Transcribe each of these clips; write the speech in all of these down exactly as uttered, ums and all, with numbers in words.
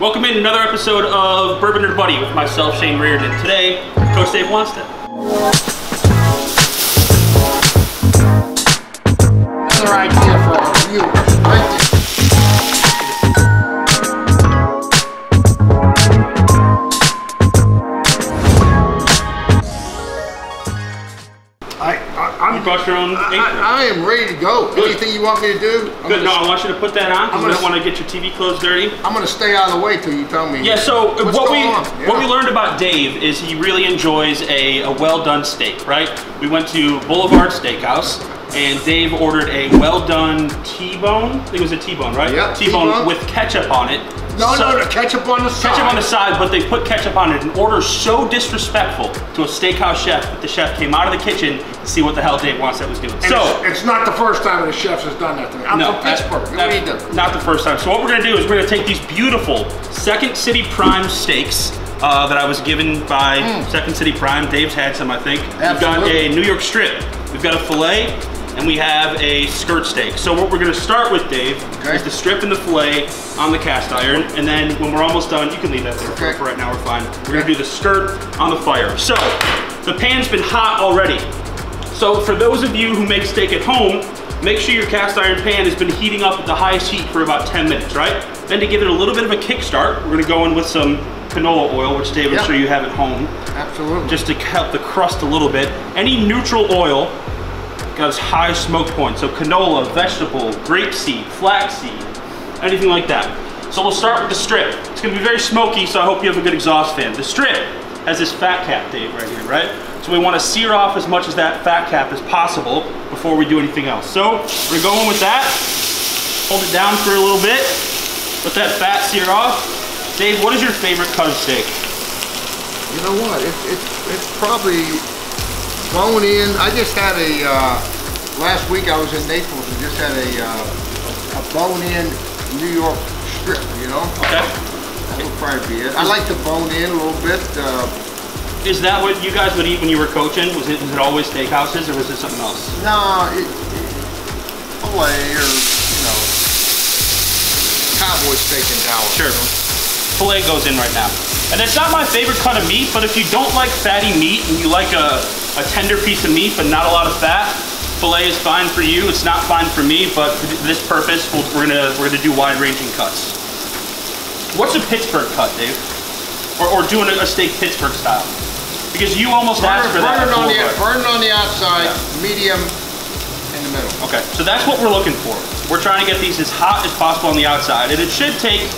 Welcome in another episode of Bourbon and Buddy with myself, Shane Riordan. Today, Coach Dave Wannstedt. Another idea for our viewers, right there. I, I, I'm, you brought your own ink. I, I am ready to go. Good. Anything you want me to do? I'm Good, no, I want you to put that on because I don't want to get your T V clothes dirty. I'm going to stay out of the way till you tell me. Yeah, so what we yeah. what we learned about Dave is he really enjoys a, a well-done steak, right? We went to Boulevard Steakhouse, and Dave ordered a well-done T-bone. I think it was a T-bone, right? Yep, T-bone with ketchup on it. No, so, no, no, ketchup on the side. Ketchup on the side, but they put ketchup on it. An order so disrespectful to a steakhouse chef that the chef came out of the kitchen to see what the hell Dave Wannstedt was doing. And so it's, it's not the first time the chef has done that to me. I'm no, from Pittsburgh. That, you that, not the first time. So what we're gonna do is we're gonna take these beautiful Second City Prime steaks uh, that I was given by mm. Second City Prime. Dave's had some, I think. Absolutely. We've got a New York strip. We've got a fillet. And we have a skirt steak. So what we're gonna start with, Dave, okay. is the strip and the fillet on the cast iron, and then when we're almost done, you can leave that there okay. for right now, we're fine. We're gonna do the skirt on the fire. So, the pan's been hot already. So for those of you who make steak at home, make sure your cast iron pan has been heating up at the highest heat for about ten minutes, right? Then to give it a little bit of a kickstart, we're gonna go in with some canola oil, which Dave, yep. I'm sure you have at home. Absolutely. Just to help the crust a little bit. Any neutral oil, got its high smoke point. So canola, vegetable, grapeseed, flaxseed, anything like that. So we'll start with the strip. It's gonna be very smoky, so I hope you have a good exhaust fan. The strip has this fat cap, Dave, right here, right? So we wanna sear off as much of that fat cap as possible before we do anything else. So we're going with that. Hold it down for a little bit. Let that fat sear off. Dave, what is your favorite cut of steak? You know what, it, it, it's probably, bone in. I just had a, uh, last week I was in Naples and just had a, uh, a bone in New York strip, you know? Okay. That would probably be it. I like to bone in a little bit. Uh, Is that what you guys would eat when you were coaching? Was it, was it always steakhouses or was it something else? No, it, it away or, you know, cowboy steak and Dallas. Sure. Filet goes in right now. And it's not my favorite cut of meat, but if you don't like fatty meat and you like a, a tender piece of meat but not a lot of fat, filet is fine for you. It's not fine for me, but for this purpose, we'll, we're gonna we're gonna do wide-ranging cuts. What's a Pittsburgh cut, Dave? Or, or doing a steak Pittsburgh style? Because you almost burn, asked for burn that. It on the, burn it on the outside, yeah. medium in the middle. Okay, so that's what we're looking for. We're trying to get these as hot as possible on the outside, and it should take,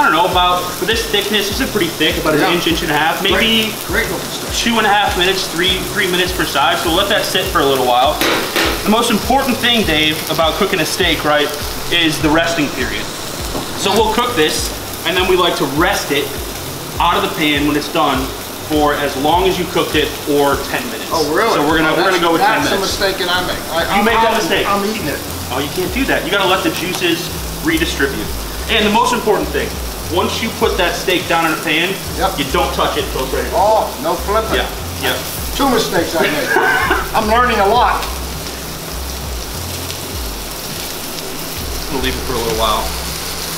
I don't know, about, for this thickness, this is pretty thick, about yeah. an inch, inch and a half, maybe great, great two and a half minutes, three three minutes per side, so we'll let that sit for a little while. The most important thing, Dave, about cooking a steak, right, is the resting period. So we'll cook this, and then we like to rest it out of the pan when it's done for as long as you cooked it, or ten minutes. Oh, really? So we're gonna, oh, we're gonna go with ten minutes. That's a mistake that I make. I, you I'm, make that I'm, mistake. I'm eating it. Oh, you can't do that. You gotta let the juices redistribute. And the most important thing, once you put that steak down in a pan, yep. you don't touch it until it's ready. Oh, no flipping. Yeah, yeah. Two mistakes I made. I'm learning a lot. I'm gonna leave it for a little while.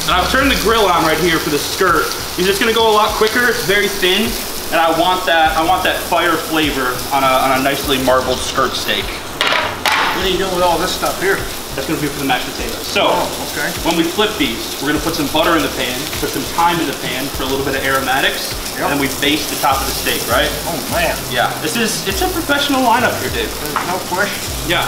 And I've turned the grill on right here for the skirt. It's just gonna go a lot quicker. It's very thin, and I want that. I want that fire flavor on a on a nicely marbled skirt steak. What are you doing with all this stuff here? That's gonna be for the mashed potatoes. So, oh, okay. when we flip these, we're gonna put some butter in the pan, put some thyme in the pan for a little bit of aromatics, yep. and then we baste the top of the steak, right? Oh man. Yeah, this is, it's a professional lineup here, Dave. There's no question. Yeah,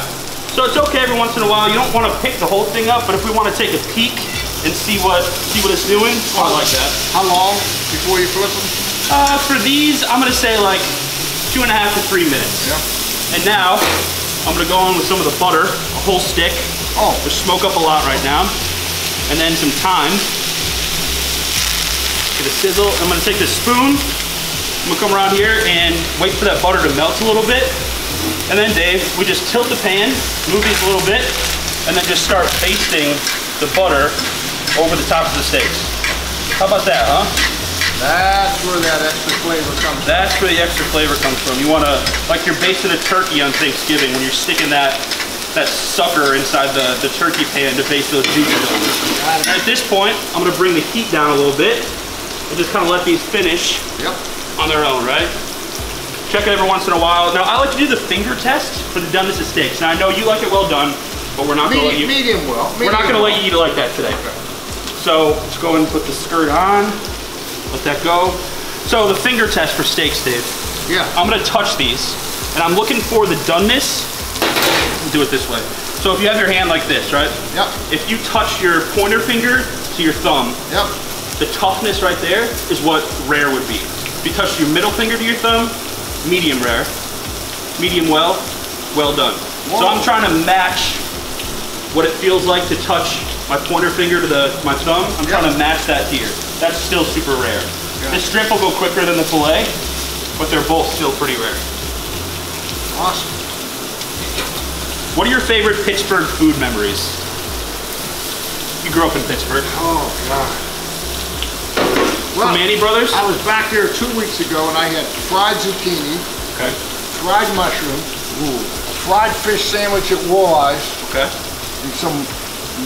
so it's okay every once in a while. You don't wanna pick the whole thing up, but if we wanna take a peek and see what see what it's doing, oh, I like that. How long before you flip them? Uh, for these, I'm gonna say like two and a half to three minutes. Yeah. And now, I'm gonna go on with some of the butter, a whole stick. Oh, we smoke up a lot right now. And then some thyme. Get a sizzle. I'm gonna take this spoon. I'm gonna come around here and wait for that butter to melt a little bit. And then, Dave, we just tilt the pan, move these a little bit, and then just start basting the butter over the top of the steaks. How about that, huh? That's where that extra flavor comes from. That's where the extra flavor comes from. You wanna, like you're basting a turkey on Thanksgiving, when you're sticking that that sucker inside the, the turkey pan to baste those juices over. At this point, I'm gonna bring the heat down a little bit. We'll just kind of let these finish yep. on their own, right? Check it every once in a while. Now, I like to do the finger test for the doneness of steaks. Now, I know you like it well done, but we're not going to let you... Medium well. Medium we're not going to well. let you eat it like that today. Okay. So, let's go ahead and put the skirt on. Let that go. So, the finger test for steaks, Dave. Yeah. I'm going to touch these, and I'm looking for the doneness. We'll do it this way. So, if you have your hand like this, right? Yep. If you touch your pointer finger to your thumb, yep. the toughness right there is what rare would be. If you touch your middle finger to your thumb, medium rare, medium well, well done. Whoa. So I'm trying to match what it feels like to touch my pointer finger to the my thumb. I'm yep. trying to match that here. That's still super rare. Yeah. This strip will go quicker than the fillet, but they're both still pretty rare. Awesome. What are your favorite Pittsburgh food memories? You grew up in Pittsburgh. Oh God. Well, Primanti Brothers? I was back there two weeks ago and I had fried zucchini, okay. fried mushroom, ooh, fried fish sandwich at Walleye's, okay. and some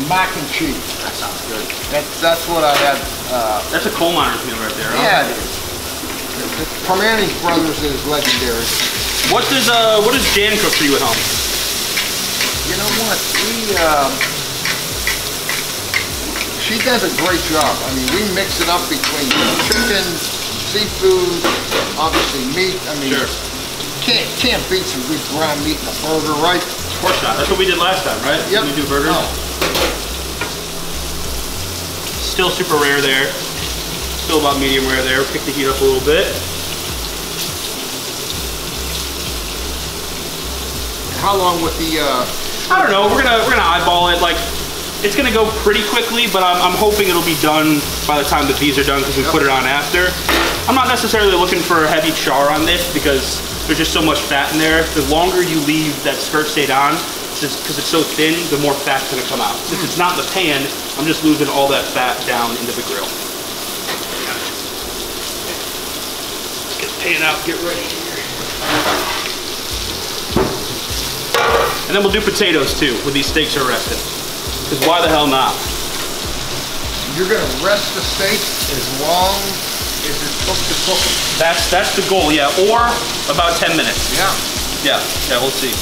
mac and cheese. That sounds good. That, that's what I had. Uh, that's a coal miner's meal right there, huh? Yeah, it is. Primanti Brothers is legendary. What does, uh, what does Jan cook for you at home? You know what? We, um, she does a great job. I mean, we mix it up between chicken, seafood, obviously meat. I mean, sure. can't can't beat some good ground meat in a burger, right? Of course not. That's what we did last time, right? Yep. When we do burgers. Oh. Still super rare there. Still about medium rare there. Pick the heat up a little bit. How long with the? Uh, I don't know. We're gonna we're gonna eyeball it like. It's gonna go pretty quickly, but I'm, I'm hoping it'll be done by the time the peas are done because we yep. put it on after. I'm not necessarily looking for a heavy char on this because there's just so much fat in there. The longer you leave that skirt state on, because it's so thin, the more fat's gonna come out. Since mm. it's not in the pan, I'm just losing all that fat down into the grill. Get the pan out, get ready here. And then we'll do potatoes too, when these steaks are rested. Because why the hell not? You're gonna rest the steak as long as it took to cook them. That's that's the goal, yeah. Or about ten minutes. Yeah. Yeah. Yeah. We'll see.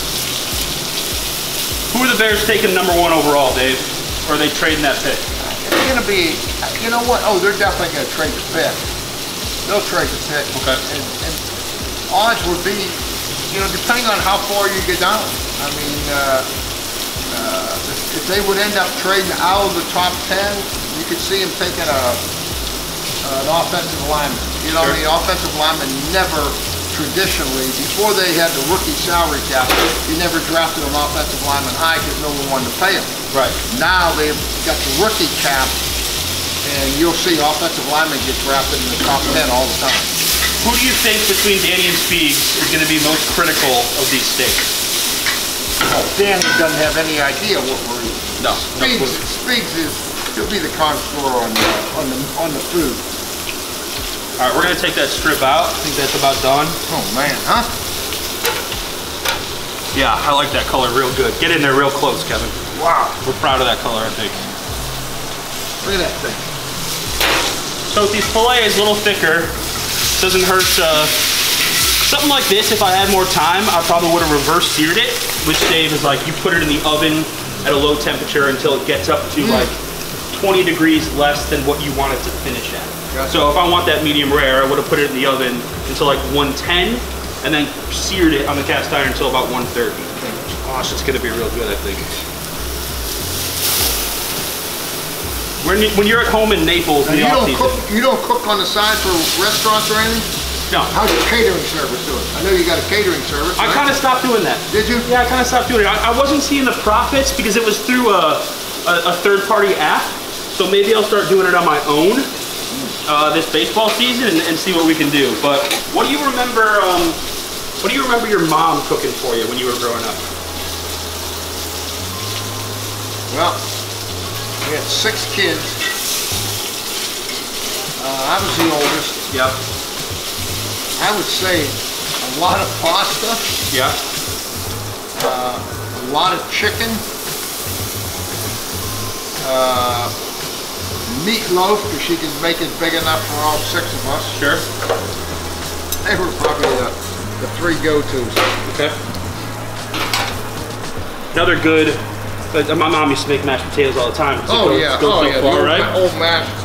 Who are the Bears taking number one overall, Dave? Or are they trading that pick? It's gonna be. You know what? Oh, they're definitely gonna trade the pick. They'll trade the pick. Okay. And, and odds would be, you know, depending on how far you get down. I mean. Uh, Uh, if they would end up trading out of the top ten, you could see them taking a, an offensive lineman. You know, sure. the offensive lineman never traditionally, before they had the rookie salary cap, you never drafted an offensive lineman high because no one wanted to pay him. Right. Now they've got the rookie cap, and you'll see offensive linemen get drafted in the top ten all the time. Who do you think between Danny and Speeds is going to be most critical of these stakes? Danny doesn't have any idea what we're eating. No. Speaks, no Speaks is, he'll be the connoisseur on the, on the, on the food. All right, we're gonna take that strip out. I think that's about done. Oh man, huh? Yeah, I like that color real good. Get in there real close, Kevin. Wow. We're proud of that color, I think. Look at that thing. So if these fillets a little thicker, doesn't hurt, uh, something like this, if I had more time, I probably would have reverse seared it, which Dave is like, you put it in the oven at a low temperature until it gets up to mm. like twenty degrees less than what you want it to finish at. Gotcha. So if I want that medium rare, I would have put it in the oven until like one ten and then seared it on the cast iron until about one thirty. Gosh, it's gonna be real good, I think. When, you, when you're at home in Naples, in the off season, you don't cook on the side for restaurants or anything? No. How's your catering service doing? I know you got a catering service. Right? I kind of stopped doing that. Did you? Yeah, I kind of stopped doing it. I, I wasn't seeing the profits because it was through a, a, a third-party app. So maybe I'll start doing it on my own uh, this baseball season and, and see what we can do. But what do you remember? Um, what do you remember your mom cooking for you when you were growing up? Well, we had six kids. Uh, I was the oldest. Yep. I would say a lot of pasta. Yeah. Uh, a lot of chicken. Uh, meatloaf because she can make it big enough for all six of us. Sure. They were probably the, the three go-tos. Okay. Another good. Uh, my mom used to make mashed potatoes all the time. So oh, go, yeah. Go oh so yeah. Far, right? Old mashed.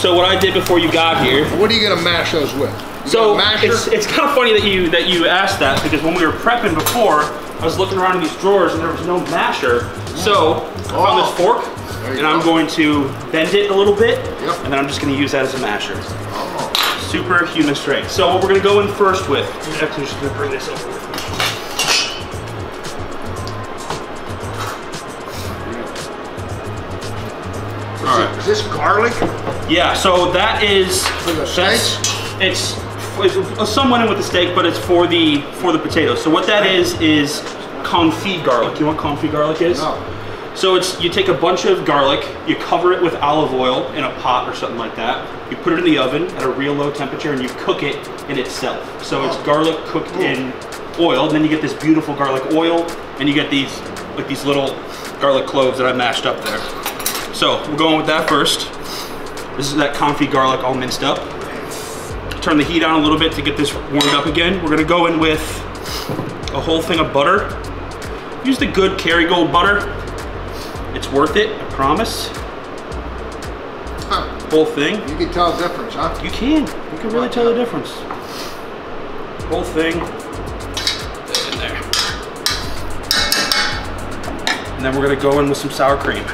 So what I did before you got here. What are you gonna mash those with? You so it's it's kind of funny that you that you asked that, because when we were prepping before, I was looking around in these drawers and there was no masher. So I found this fork and I'm going to bend it a little bit, yep. And then I'm just going to use that as a masher. Oh. Super human strength. So what we're going to go in first with, I'm actually just going to bring this over. All right. Is this garlic? Yeah. So that is. For the steak? It's. It's someone in with the steak, but it's for the for the potatoes. So what that is is confit garlic. You know what confit garlic is? No. So it's you take a bunch of garlic, you cover it with olive oil in a pot or something like that. You put it in the oven at a real low temperature and you cook it in itself. So oh. It's garlic cooked Ooh. In oil, and then you get this beautiful garlic oil, and you get these like these little garlic cloves that I mashed up there. So we're going with that first. This is that confit garlic all minced up. Turn the heat on a little bit to get this warmed up again. We're gonna go in with a whole thing of butter. Use the good Kerrygold butter. It's worth it, I promise. Huh. Whole thing. You can tell the difference, huh? You can. You can really tell the difference. Whole thing. In there. And then we're gonna go in with some sour cream.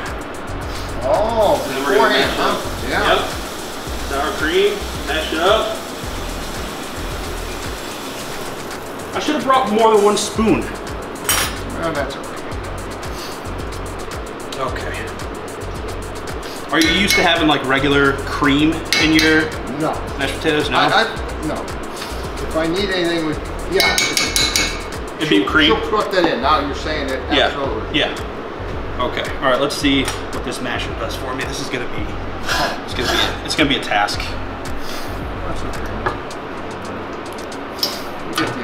Oh, beforehand, huh? Yeah. Yep. Sour cream, mash it up. I should have brought more than one spoon. Oh, that's okay. Okay. Are you used to having like regular cream in your no. mashed potatoes? No. I, I, no. If I need anything, with yeah. It'd be cream. She'll put that in. Now you're saying it. Yeah. Absolutely. Yeah. Okay. All right. Let's see what this masher does for me. This is gonna be. It's gonna be. A, it's gonna be a task.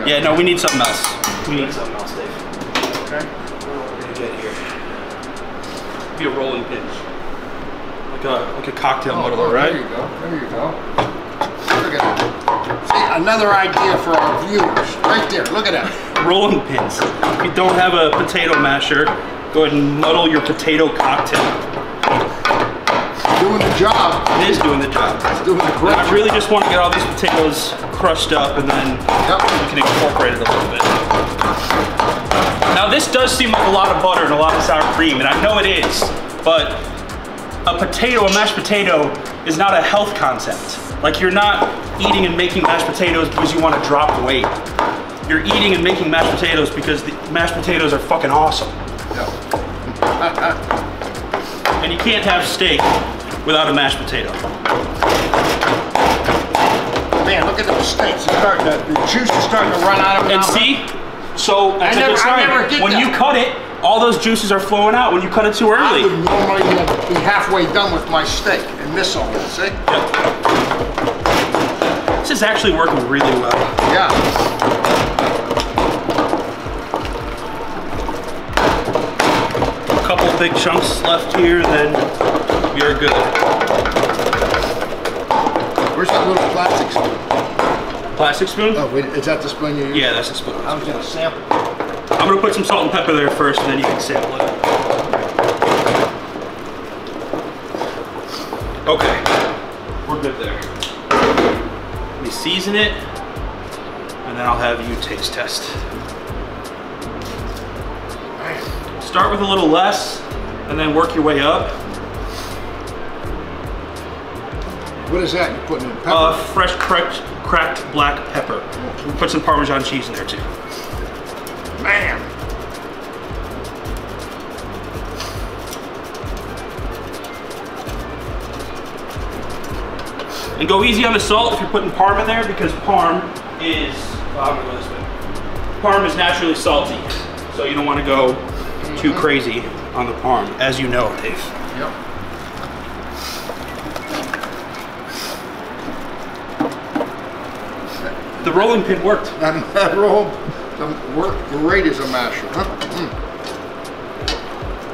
Yeah, no, we need something else. We need something else, Dave. Okay. We're gonna get here. Be a rolling pinch, like a like a cocktail oh, muddler, oh, right? There you go. There you go. Look at that. See, another idea for our viewers, right there. Look at that. Rolling pins. If you don't have a potato masher, go ahead and muddle your potato cocktail. Doing the job. It is doing the job. It's doing the great. I really just want to get all these potatoes crushed up, and then yep. You can incorporate it a little bit. Now this does seem like a lot of butter and a lot of sour cream, and I know it is, but a potato, a mashed potato, is not a health concept. Like, you're not eating and making mashed potatoes because you want to drop weight. You're eating and making mashed potatoes because the mashed potatoes are fucking awesome. Yeah. And you can't have steak without a mashed potato. Man, look at those steaks. The, the juice is starting to run out of it. And see? So, I never, I never get when that. You cut it, all those juices are flowing out when you cut it too early. I would normally be halfway done with my steak and miss all this, see? Yep. This is actually working really well. Yeah. A couple big chunks left here, then we are good. Where's that little plastic spoon? Plastic spoon? Oh, wait, is that the spoon you use? Yeah, that's the spoon. I was gonna sample it. I'm gonna put some salt and pepper there first, and then you can sample it. Okay, we're good there. Let me season it, and then I'll have you taste test. Nice. Start with a little less, and then work your way up. What is that you're putting in? Pepper? Uh, fresh cracked, cracked black pepper. We'll put some Parmesan cheese in there too. Man! And go easy on the salt if you're putting Parm in there, because Parm is, well, I'm gonna go this way. Parm is naturally salty, so you don't want to go too crazy on the Parm, as you know, Dave. Yep. The rolling pin worked. That roll worked great as a masher, huh? Mm.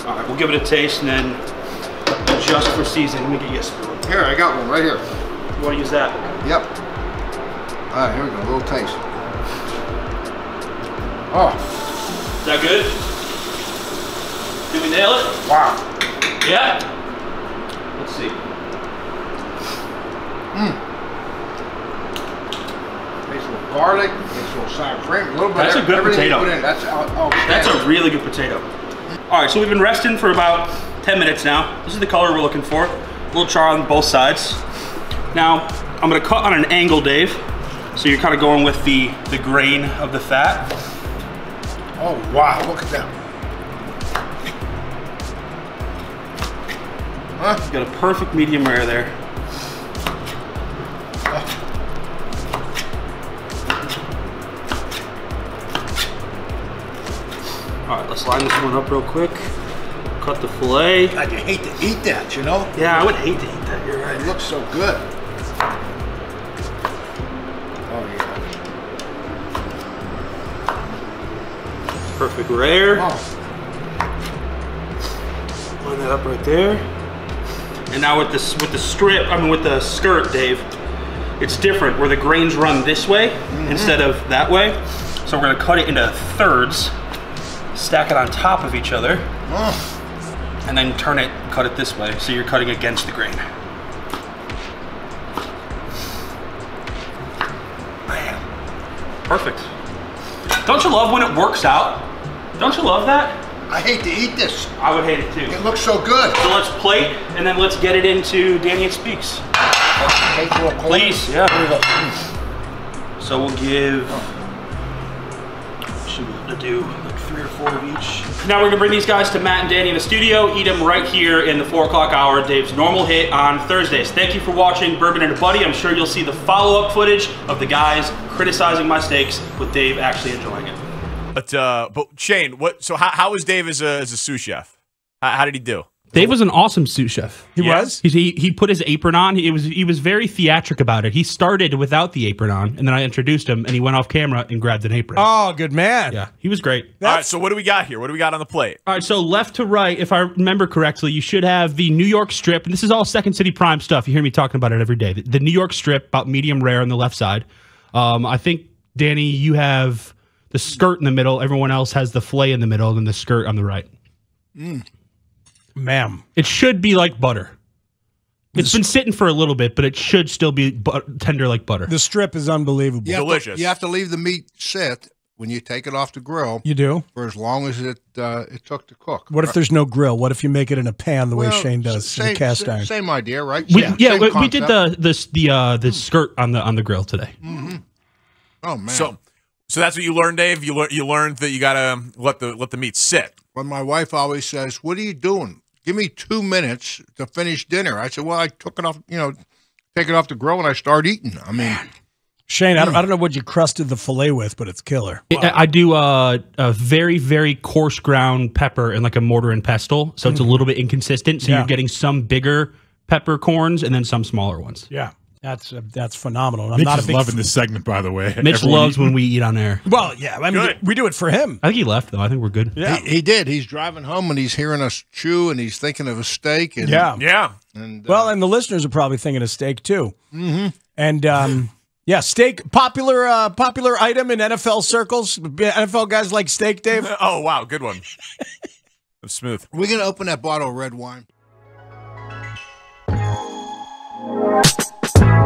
All right, we'll give it a taste and then just for seasoning. Let me get you a spoon. Here, I got one right here. You want to use that? Yep. All right, here we go. A little taste. Oh. Is that good? Did we nail it? Wow. Yeah? Let's see. Mmm. Garlic, it's a little sour cream, a little bit. That's a good potato. Put in, that's, oh, that's a really good potato. All right, so we've been resting for about ten minutes now. This is the color we're looking for. A little char on both sides. Now, I'm gonna cut on an angle, Dave. So you're kind of going with the, the grain of the fat. Oh, wow, look at that. Huh? You got a perfect medium rare there. Oh. All right, let's line this one up real quick. Cut the filet. I'd hate to eat that, you know? Yeah, I would hate to eat that, you're right. It looks so good. Oh, yeah. Perfect rare. Oh. Line that up right there. And now with this, with the strip, I mean with the skirt, Dave, it's different where the grains run this way mm-hmm. instead of that way. So we're gonna cut it into thirds. Stack it on top of each other, oh. and then turn it, cut it this way, so you're cutting against the grain. Man. Perfect. Don't you love when it works out? Don't you love that? I hate to eat this. I would hate it too. It looks so good. So let's plate, and then let's get it into Danny Speaks. Please, yeah. Here we go. So we'll give, should we to do three or four of each. Now we're gonna bring these guys to Matt and Danny in the studio, eat them right here in the four o'clock hour, Dave's normal hit on Thursdays. Thank you for watching Bourbon and a Buddy. I'm sure you'll see the follow-up footage of the guys criticizing my steaks with Dave actually enjoying it. But uh, but Shane, what? So how, how was Dave as a, as a sous chef? How, how did he do? Dave was an awesome sous chef. He yeah. was? He, he, he put his apron on. He was, he was very theatric about it. He started without the apron on, and then I introduced him, and he went off camera and grabbed an apron. Oh, good man. Yeah, he was great. That's... All right, so what do we got here? What do we got on the plate? All right, so left to right, if I remember correctly, you should have the New York strip, and this is all Second City Prime stuff. You hear me talking about it every day. The, the New York strip, about medium rare on the left side. Um, I think, Danny, you have the skirt in the middle. Everyone else has the filet in the middle, and the skirt on the right. Mm. Ma'am. It should be like butter. It's been sitting for a little bit, but it should still be but tender like butter. The strip is unbelievable. You Delicious. To, you have to leave the meat sit when you take it off the grill. You do? For as long as it uh, it took to cook. What right. if there's no grill? What if you make it in a pan the well, way Shane does, same, in the cast iron? Same idea, right? We, yeah, yeah we, we did the the the, uh, the mm. skirt on the on the grill today. Mm-hmm. Oh man. So so that's what you learned, Dave. You learned you learned that you gotta let the let the meat sit. When my wife always says, "What are you doing? Give me two minutes to finish dinner." I said, well, I took it off, you know, take it off the grill and I start eating. I mean, Shane, I don't, I don't know what you crusted the filet with, but it's killer. Wow. I, I do uh, a very, very coarse ground pepper and like a mortar and pestle. So it's a little bit inconsistent. So yeah. you're getting some bigger peppercorns and then some smaller ones. Yeah. That's uh, that's phenomenal. I'm Mitch not is loving this segment, by the way. Mitch Everyone loves eats. when we eat on air. Well, yeah, I mean, good. we do it for him. I think he left though. I think we're good. Yeah, he, he did. He's driving home and he's hearing us chew and he's thinking of a steak. And, yeah, yeah. And uh, well, and the listeners are probably thinking of steak too. Mm-hmm. And um, yeah, steak popular uh, popular item in N F L circles. N F L guys like steak, Dave. Oh wow, good one. That's smooth. We're gonna open that bottle of red wine. Thank you.